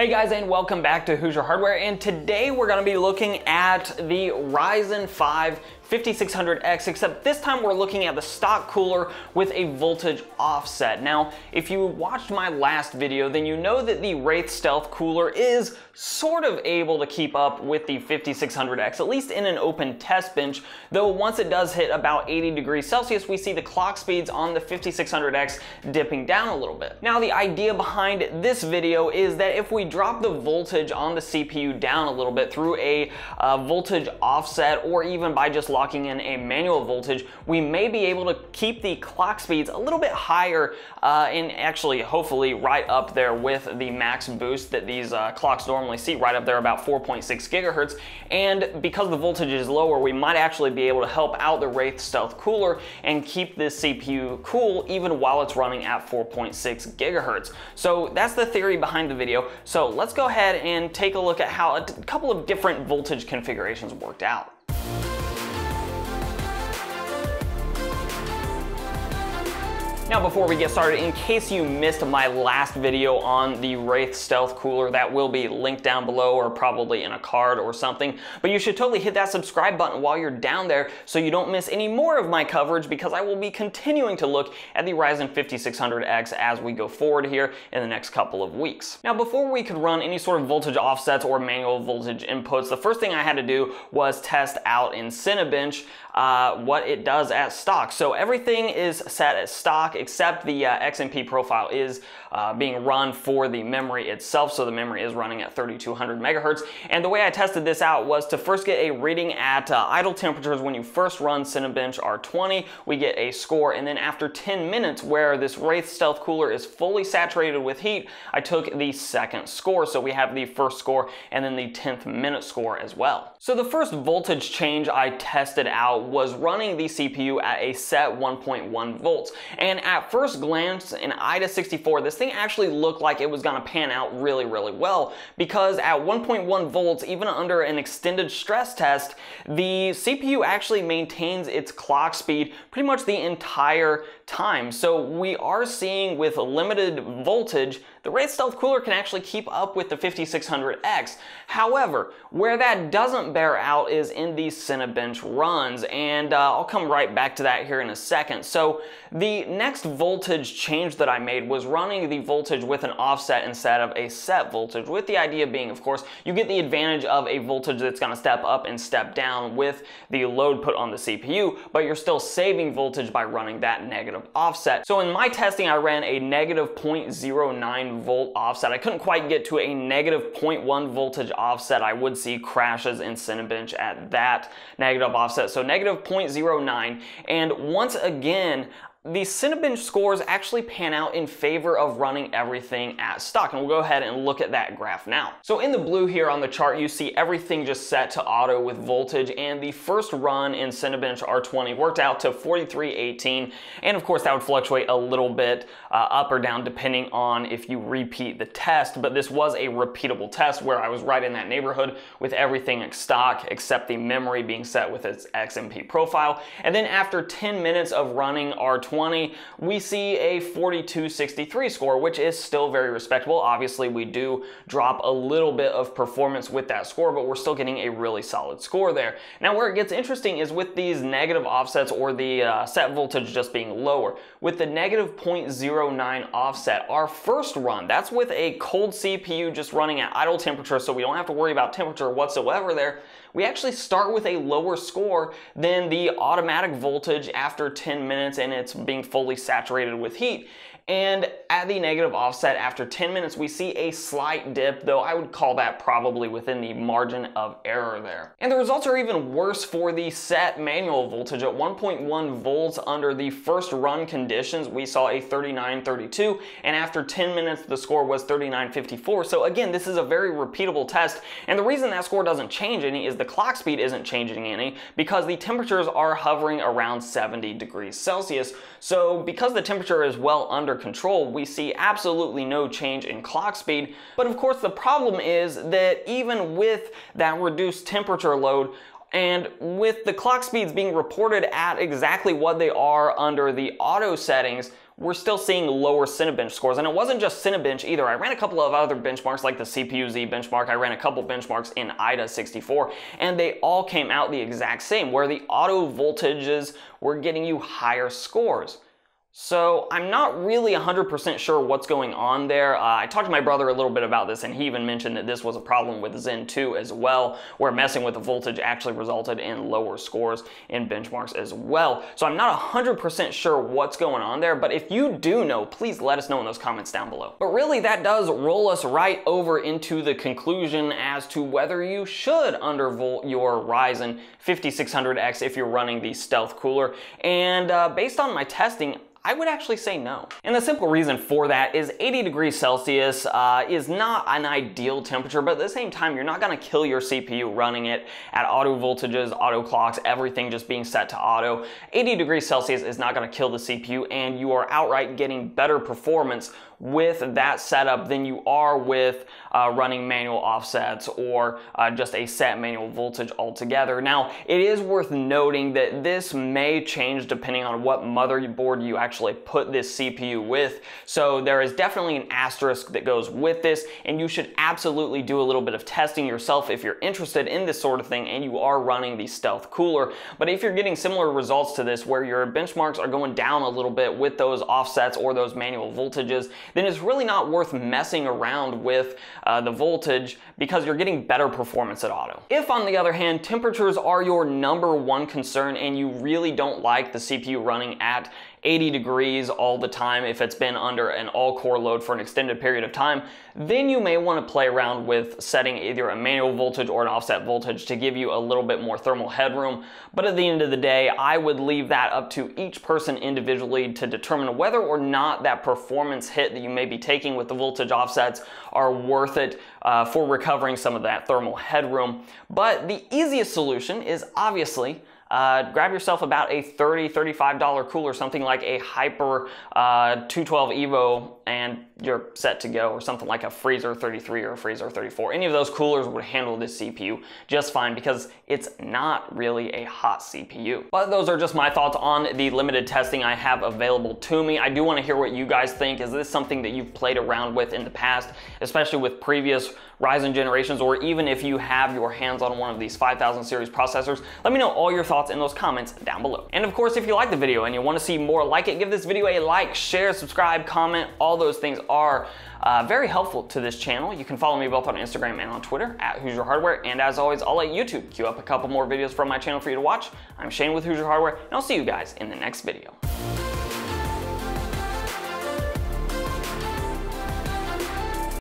Hey guys, and welcome back to Hoosier Hardware, and today we're gonna be looking at the Ryzen 5 5600X, except this time we're looking at the stock cooler with a voltage offset. Now, if you watched my last video, then you know that the Wraith Stealth cooler is sort of able to keep up with the 5600X, at least in an open test bench, though once it does hit about 80 degrees Celsius, we see the clock speeds on the 5600X dipping down a little bit. Now, the idea behind this video is that if we drop the voltage on the CPU down a little bit through a voltage offset, or even by just locking in a manual voltage, we may be able to keep the clock speeds a little bit higher and actually hopefully right up there with the max boost that these clocks normally see, right up there about 4.6 gigahertz. And because the voltage is lower, we might actually be able to help out the Wraith Stealth cooler and keep this CPU cool even while it's running at 4.6 gigahertz. So that's the theory behind the video. So let's go ahead and take a look at how a couple of different voltage configurations worked out. Now, before we get started, in case you missed my last video on the Wraith Stealth cooler, that will be linked down below or probably in a card or something, but you should totally hit that subscribe button while you're down there so you don't miss any more of my coverage, because I will be continuing to look at the Ryzen 5600X as we go forward here in the next couple of weeks. Now, before we could run any sort of voltage offsets or manual voltage inputs, the first thing I had to do was test out in Cinebench what it does at stock. So everything is set at stock, except the XMP profile is being run for the memory itself, so the memory is running at 3200 megahertz. And the way I tested this out was to first get a reading at idle temperatures. When you first run Cinebench R20, we get a score, and then after 10 minutes, where this Wraith Stealth cooler is fully saturated with heat, I took the second score. So we have the first score and then the 10th minute score as well. So the first voltage change I tested out was running the CPU at a set 1.1 volts. And at first glance, in AIDA64, this thing actually looked like it was gonna pan out really, really well, because at 1.1 volts, even under an extended stress test, the CPU actually maintains its clock speed pretty much the entire time. So we are seeing, with limited voltage, the Wraith Stealth cooler can actually keep up with the 5600X. However, where that doesn't bear out is in these Cinebench runs, and I'll come right back to that here in a second. So the next voltage change that I made was running the voltage with an offset instead of a set voltage, with the idea being, of course, you get the advantage of a voltage that's going to step up and step down with the load put on the CPU, but you're still saving voltage by running that negative offset. So in my testing, I ran a negative 0.09 volt offset. I couldn't quite get to a negative 0.1 voltage offset. I would see crashes in Cinebench at that negative offset. So negative 0.09. And once again, the Cinebench scores actually pan out in favor of running everything at stock, and we'll go ahead and look at that graph now. So in the blue here on the chart, you see everything just set to auto with voltage, and the first run in Cinebench R20 worked out to 4318, and of course that would fluctuate a little bit up or down depending on if you repeat the test, but this was a repeatable test where I was right in that neighborhood with everything at stock except the memory being set with its XMP profile. And then after 10 minutes of running R20, we see a 4263 score, which is still very respectable. Obviously, we do drop a little bit of performance with that score, but we're still getting a really solid score there. Now, where it gets interesting is with these negative offsets, or the set voltage just being lower. With the negative 0.09 offset, our first run, that's with a cold CPU just running at idle temperature, so we don't have to worry about temperature whatsoever there. We actually start with a lower score than the automatic voltage after 10 minutes and it's being fully saturated with heat. And at the negative offset after 10 minutes, we see a slight dip, though I would call that probably within the margin of error there. And the results are even worse for the set manual voltage. At 1.1 volts under the first run conditions, we saw a 3932, and after 10 minutes, the score was 3954. So again, this is a very repeatable test, and the reason that score doesn't change any is the clock speed isn't changing any, because the temperatures are hovering around 70 degrees Celsius. So because the temperature is well under control, we see absolutely no change in clock speed. But of course, the problem is that even with that reduced temperature load, and with the clock speeds being reported at exactly what they are under the auto settings, we're still seeing lower Cinebench scores. And it wasn't just Cinebench either. I ran a couple of other benchmarks like the CPU-Z benchmark. I ran a couple benchmarks in AIDA64, and they all came out the exact same, where the auto voltages were getting you higher scores. So I'm not really 100% sure what's going on there. I talked to my brother a little bit about this, and he even mentioned that this was a problem with Zen 2 as well, where messing with the voltage actually resulted in lower scores in benchmarks as well. So I'm not 100% sure what's going on there, but if you do know, please let us know in those comments down below. But really, that does roll us right over into the conclusion as to whether you should undervolt your Ryzen 5600X if you're running the Stealth cooler. And based on my testing, I would actually say no. And the simple reason for that is 80 degrees Celsius is not an ideal temperature, but at the same time, you're not gonna kill your CPU running it at auto voltages, auto clocks, everything just being set to auto. 80 degrees Celsius is not gonna kill the CPU, and you are outright getting better performance with that setup than you are with running manual offsets or just a set manual voltage altogether. Now, it is worth noting that this may change depending on what motherboard you actually put this CPU with. So there is definitely an asterisk that goes with this, and you should absolutely do a little bit of testing yourself if you're interested in this sort of thing and you are running the Stealth cooler. But if you're getting similar results to this, where your benchmarks are going down a little bit with those offsets or those manual voltages, then it's really not worth messing around with the voltage, because you're getting better performance at auto. If, on the other hand, temperatures are your number one concern and you really don't like the CPU running at 80 degrees all the time, if it's been under an all-core load for an extended period of time, then you may want to play around with setting either a manual voltage or an offset voltage to give you a little bit more thermal headroom. But at the end of the day, I would leave that up to each person individually to determine whether or not that performance hit that you may be taking with the voltage offsets are worth it for recovering some of that thermal headroom. But the easiest solution is obviously grab yourself about a $30, $35 cooler, something like a Hyper 212 Evo, and you're set to go, or something like a Freezer 33 or a Freezer 34. Any of those coolers would handle this CPU just fine, because it's not really a hot CPU. But those are just my thoughts on the limited testing I have available to me. I do want to hear what you guys think. Is this something that you've played around with in the past, especially with previous Ryzen generations, or even if you have your hands on one of these 5000 series processors? Let me know all your thoughts in those comments down below. And of course, if you like the video and you want to see more like it, give this video a like, share, subscribe, comment. All those things are very helpful to this channel. You can follow me both on Instagram and on Twitter at Hoosier Hardware. And as always, I'll let YouTube queue up a couple more videos from my channel for you to watch. I'm Shane with Hoosier Hardware, and I'll see you guys in the next video.